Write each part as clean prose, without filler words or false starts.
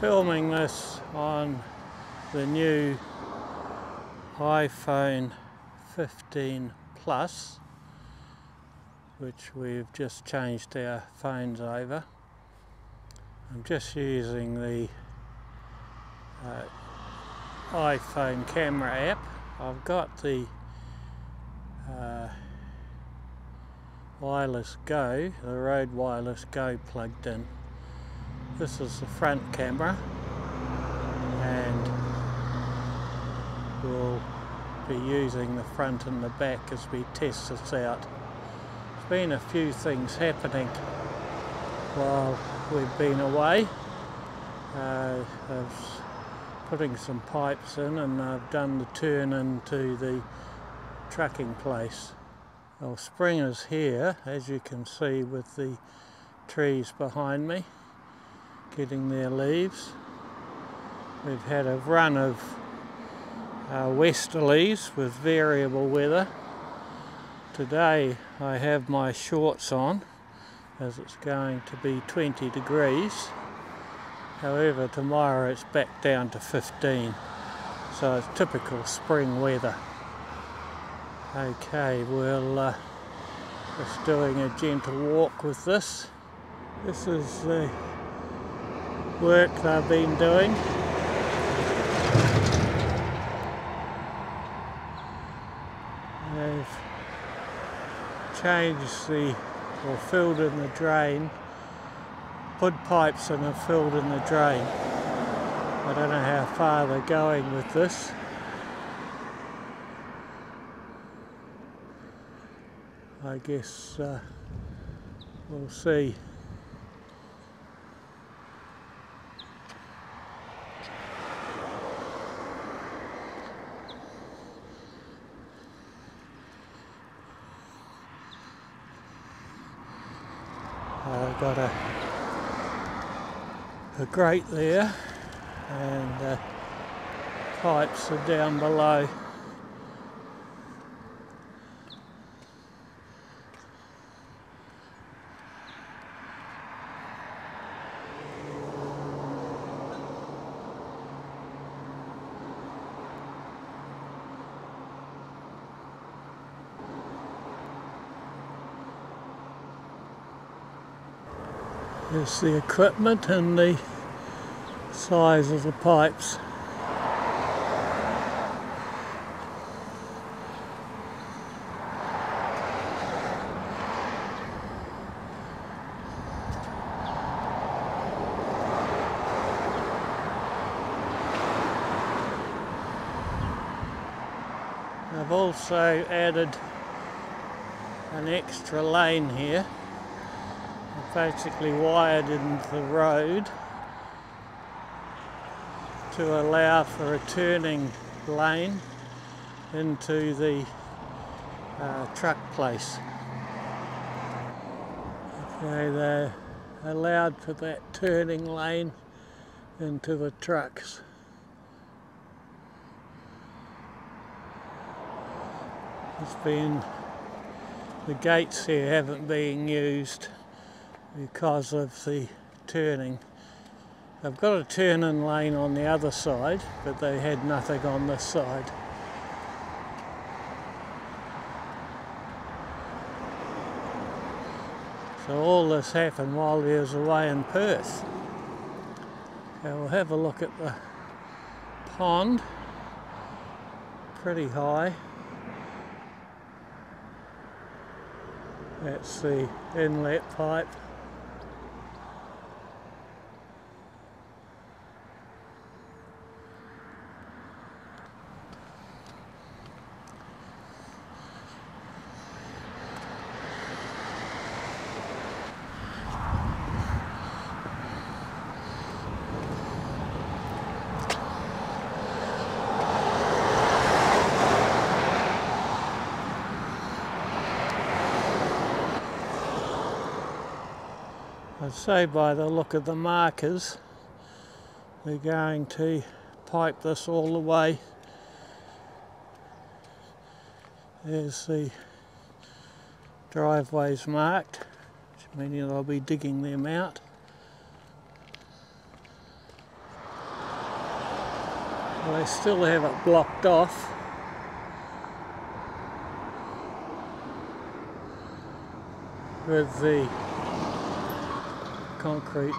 filming this on the new iPhone 15 Plus, which we've just changed our phones over. I'm just using the iPhone camera app. I've got the Wireless Go, the Rode Wireless Go plugged in. This is the front camera, and we'll be using the front and the back as we test this out. There's been a few things happening while we've been away. I was putting some pipes in, and I've done the turn into the trucking place. Well, spring is here, as you can see, with the trees behind me getting their leaves. We've had a run of westerlies with variable weather. Today I have my shorts on, as it's going to be 20 degrees. However, tomorrow it's back down to 15, so it's typical spring weather. Okay, we'll just doing a gentle walk with this. This is the work they've been doing. They've changed the, or filled in the drain, put pipes and have filled in the drain. I don't know how far they're going with this. I guess we'll see. I've got a grate there, and pipes are down below. There's the equipment and the size of the pipes. I've also added an extra lane here. Basically wired into the road to allow for a turning lane into the truck place. Okay, they're allowed for that turning lane into the trucks. It's been, the gates here haven't been used because of the turning. They've got a turn-in lane on the other side, but they had nothing on this side. So all this happened while he was away in Perth. Okay, we'll have a look at the pond. Pretty high. That's the inlet pipe. I'd say by the look of the markers, they're going to pipe this all the way. There's the driveways marked, which means they'll be digging them out. They still have it blocked off. With the concrete,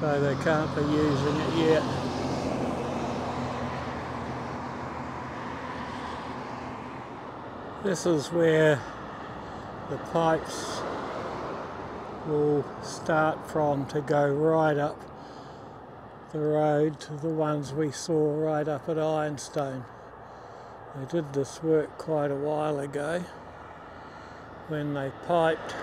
so they can't be using it yet. This is where the pipes will start from to go right up the road to the ones we saw right up at Ironstone. They did this work quite a while ago when they piped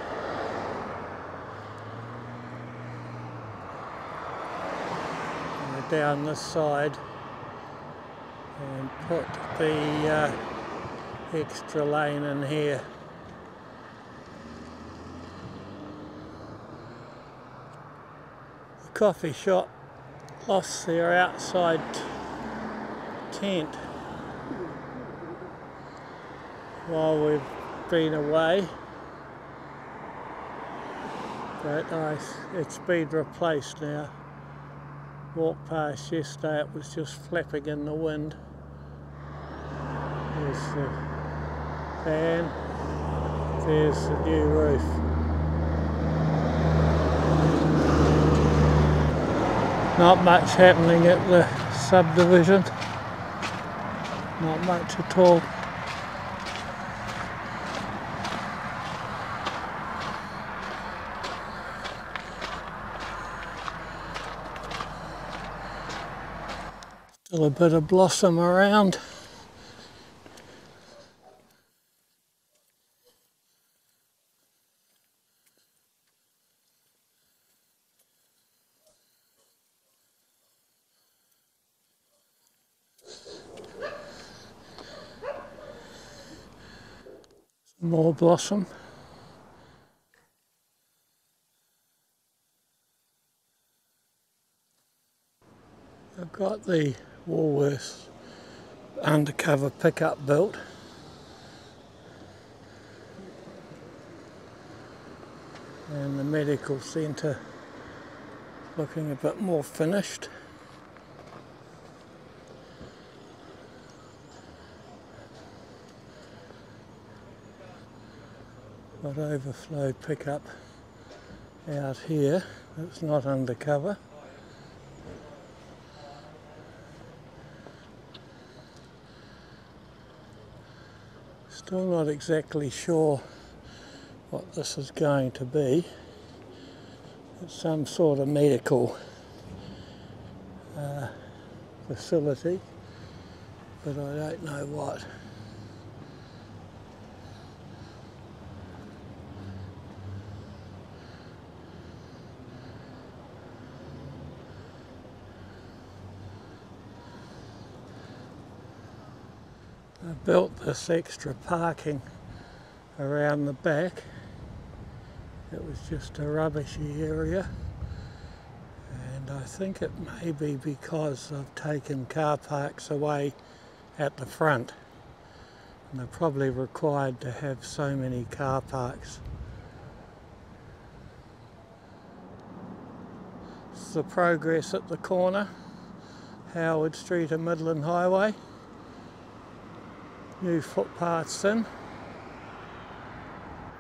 down this side and put the extra lane in here. The coffee shop lost their outside tent while we've been away, but it's been replaced now. Walked past yesterday, it was just flapping in the wind. There's the fan, there's the new roof. Not much happening at the subdivision, not much at all. A bit of blossom around. Some more blossom. I've got the Woolworth's undercover pickup built. And the medical centre looking a bit more finished. Got overflow pickup out here, it's not undercover. Still not exactly sure what this is going to be. It's some sort of medical facility, but I don't know what. I built this extra parking around the back. It was just a rubbishy area, and I think it may be because I've taken car parks away at the front, and they're probably required to have so many car parks. This is the progress at the corner, Howard Street and Midland Highway. New footpaths in.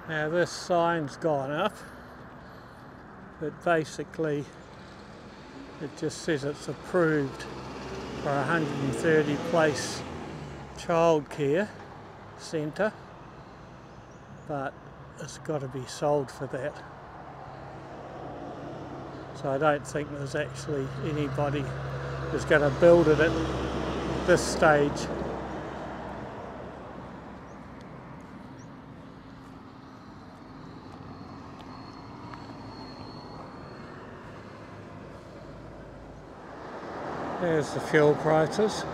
Now this sign's gone up, but basically it just says it's approved for 130 place childcare centre, but it's got to be sold for that. So I don't think there's actually anybody who's going to build it at this stage. There's the fuel prices.